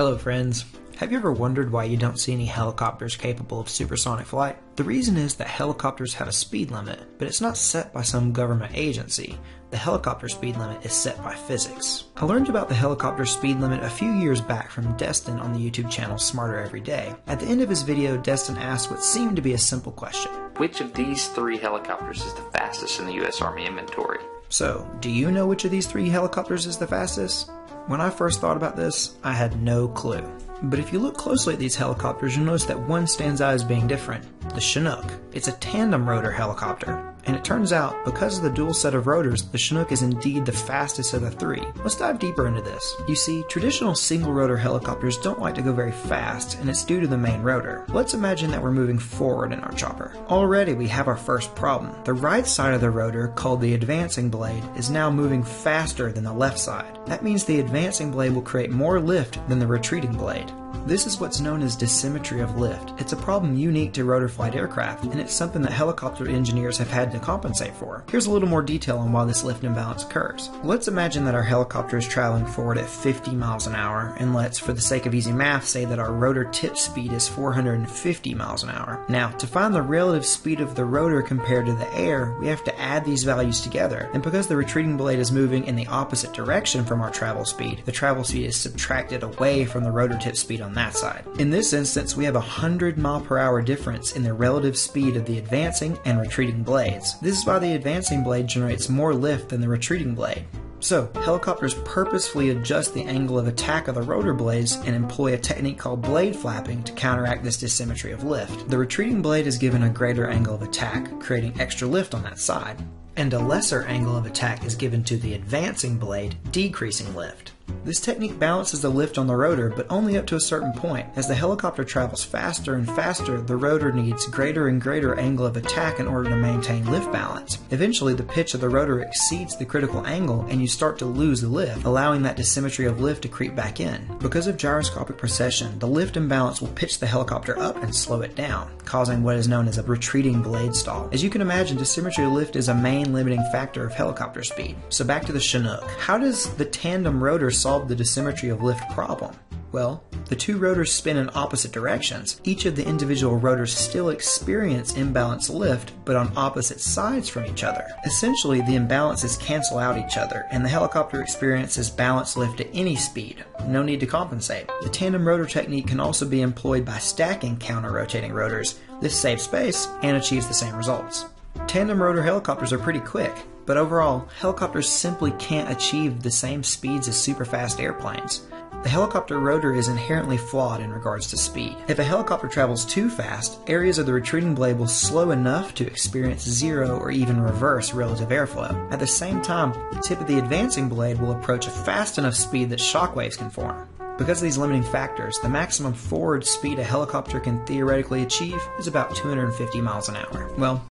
Hello friends, have you ever wondered why you don't see any helicopters capable of supersonic flight? The reason is that helicopters have a speed limit, but it's not set by some government agency. The helicopter speed limit is set by physics. I learned about the helicopter speed limit a few years back from Destin on the YouTube channel Smarter Every Day. At the end of his video, Destin asked what seemed to be a simple question. Which of these three helicopters is the fastest in the U.S. Army inventory? So, do you know which of these three helicopters is the fastest? When I first thought about this, I had no clue. But if you look closely at these helicopters, you'll notice that one stands out as being different, the Chinook. It's a tandem rotor helicopter, and it turns out, because of the dual set of rotors, the Chinook is indeed the fastest of the three. Let's dive deeper into this. You see, traditional single rotor helicopters don't like to go very fast, and it's due to the main rotor. Let's imagine that we're moving forward in our chopper. Already we have our first problem. The right side of the rotor, called the advancing blade, is now moving faster than the left side. That means the advancing blade will create more lift than the retreating blade. This is what's known as dissymmetry of lift. It's a problem unique to rotorflight aircraft, and it's something that helicopter engineers have had to compensate for. Here's a little more detail on why this lift imbalance occurs. Let's imagine that our helicopter is traveling forward at 50 miles an hour, and let's, for the sake of easy math, say that our rotor tip speed is 450 miles an hour. Now, to find the relative speed of the rotor compared to the air, we have to add these values together, and because the retreating blade is moving in the opposite direction from our travel speed, the travel speed is subtracted away from the rotor tip speed on that side. In this instance, we have a 100 mile per hour difference in the relative speed of the advancing and retreating blades. This is why the advancing blade generates more lift than the retreating blade. So, helicopters purposefully adjust the angle of attack of the rotor blades and employ a technique called blade flapping to counteract this dissymmetry of lift. The retreating blade is given a greater angle of attack, creating extra lift on that side, and a lesser angle of attack is given to the advancing blade, decreasing lift. This technique balances the lift on the rotor, but only up to a certain point. As the helicopter travels faster and faster, the rotor needs greater and greater angle of attack in order to maintain lift balance. Eventually, the pitch of the rotor exceeds the critical angle, and you start to lose the lift, allowing that dissymmetry of lift to creep back in. Because of gyroscopic precession, the lift imbalance will pitch the helicopter up and slow it down, causing what is known as a retreating blade stall. As you can imagine, dissymmetry of lift is a main limiting factor of helicopter speed. So back to the Chinook. How does the tandem rotor solve the dissymmetry of lift problem? Well, the two rotors spin in opposite directions. Each of the individual rotors still experience imbalanced lift, but on opposite sides from each other. Essentially, the imbalances cancel out each other, and the helicopter experiences balanced lift at any speed. No need to compensate. The tandem rotor technique can also be employed by stacking counter-rotating rotors. This saves space and achieves the same results. Tandem rotor helicopters are pretty quick. But overall, helicopters simply can't achieve the same speeds as super-fast airplanes. The helicopter rotor is inherently flawed in regards to speed. If a helicopter travels too fast, areas of the retreating blade will slow enough to experience zero or even reverse relative airflow. At the same time, the tip of the advancing blade will approach a fast enough speed that shockwaves can form. Because of these limiting factors, the maximum forward speed a helicopter can theoretically achieve is about 250 miles an hour. Well,